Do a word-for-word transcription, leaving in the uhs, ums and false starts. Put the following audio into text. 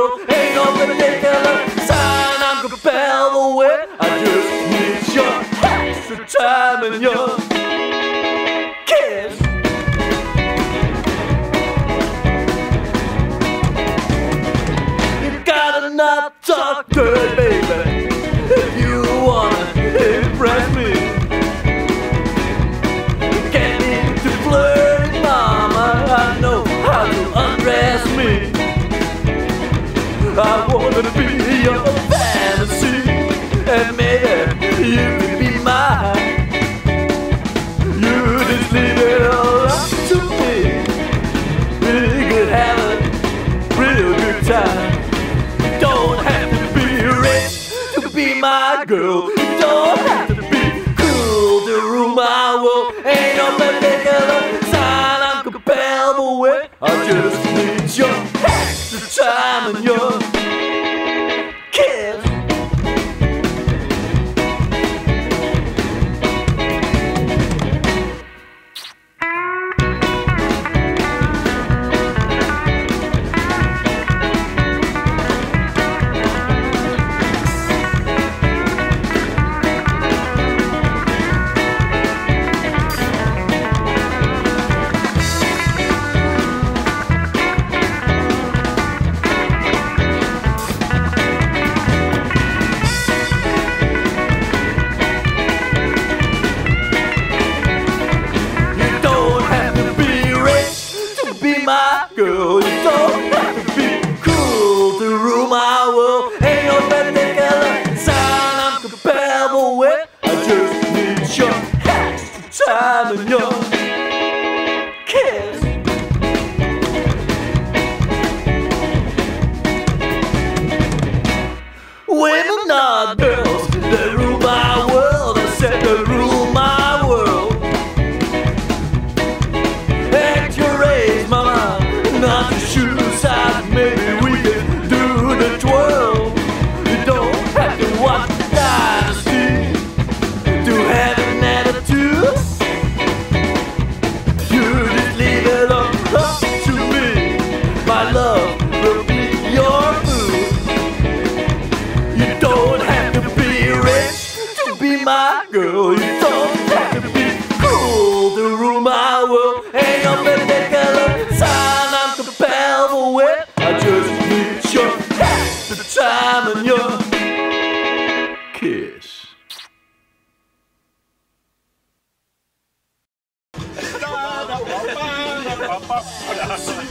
world ain't no living in color. Sign I'm compelled with. I just need your extra time and your kiss. You gotta not talk dirty, baby, if you wanna impress me. You can't even to flirt, mama. I know how to undress me. I wanna be your fantasy, and maybe you could be mine. You just leave it all up to me. We could have a real good time. Don't have to be rich to be my girl. Don't have to be cool to rule my world. Ain't no particular sign I'm compatible with. I just need your extra time and your kiss. Girl, you don't have to be cool to rule my world. Ain't no particular sign I'm compatible with. I just need your extra time and your kiss. Women are girls, they rule my world. I said they rule my world. Act your age, mama. Not the shoes out, maybe we can do the twirl. You don't have to watch the dynasty to have an attitude. You just leave it up, up to me. My love will be your food. You don't have to be rich to be my girl. You don't have to be cool to rule my world. Ain't no particular time with. I just need your extra time and your kiss.